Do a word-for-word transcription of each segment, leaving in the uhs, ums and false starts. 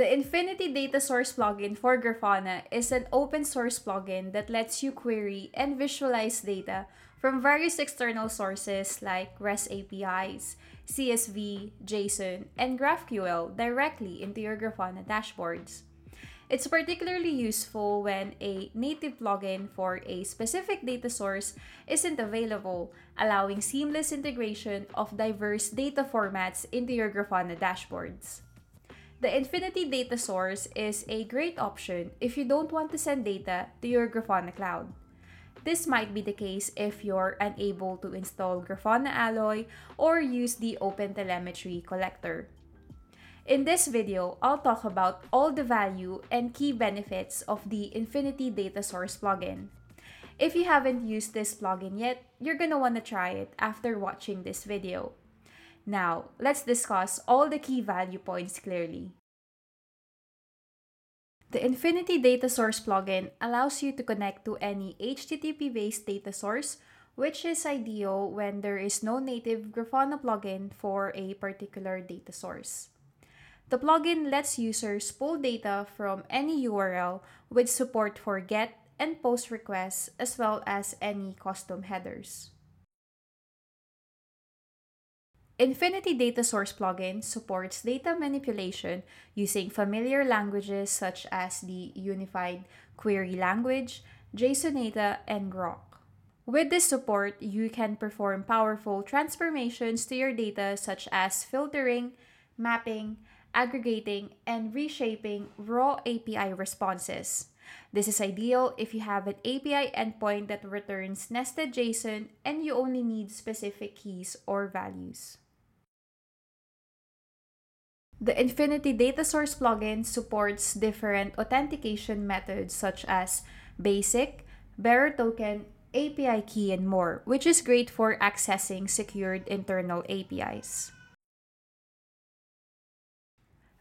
The Infinity Data Source Plugin for Grafana is an open source plugin that lets you query and visualize data from various external sources like REST A P Is, C S V, JSON, and GraphQL directly into your Grafana dashboards. It's particularly useful when a native plugin for a specific data source isn't available, allowing seamless integration of diverse data formats into your Grafana dashboards. The Infinity Data Source is a great option if you don't want to send data to your Grafana Cloud. This might be the case if you're unable to install Grafana Alloy or use the OpenTelemetry Collector. In this video, I'll talk about all the value and key benefits of the Infinity Data Source plugin. If you haven't used this plugin yet, you're gonna wanna try it after watching this video. Now, let's discuss all the key value points clearly. The Infinity Data Source plugin allows you to connect to any H T T P-based data source, which is ideal when there is no native Grafana plugin for a particular data source. The plugin lets users pull data from any U R L with support for GET and POST requests as well as any custom headers. Infinity Data Source plugin supports data manipulation using familiar languages such as the Unified Query Language, JSONata, and Grok. With this support, you can perform powerful transformations to your data such as filtering, mapping, aggregating, and reshaping raw A P I responses. This is ideal if you have an A P I endpoint that returns nested JSON and you only need specific keys or values. The Infinity Data Source plugin supports different authentication methods such as basic, bearer token, A P I key, and more, which is great for accessing secured internal A P Is.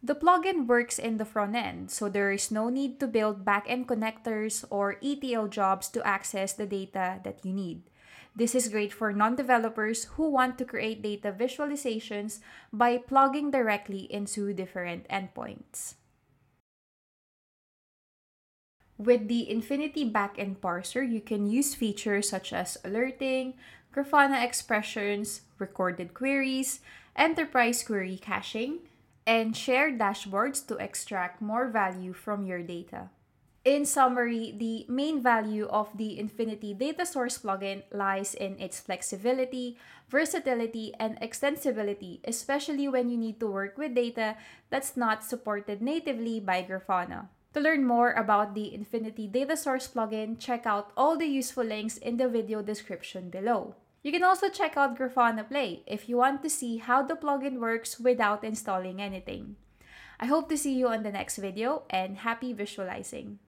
The plugin works in the front end, so there is no need to build back-end connectors or E T L jobs to access the data that you need. This is great for non-developers who want to create data visualizations by plugging directly into different endpoints. With the Infinity backend parser, you can use features such as alerting, Grafana expressions, recorded queries, enterprise query caching, and share dashboards to extract more value from your data. In summary, the main value of the Infinity Data Source plugin lies in its flexibility, versatility, and extensibility, especially when you need to work with data that's not supported natively by Grafana. To learn more about the Infinity Data Source plugin, check out all the useful links in the video description below. You can also check out Grafana Play if you want to see how the plugin works without installing anything. I hope to see you on the next video, and happy visualizing!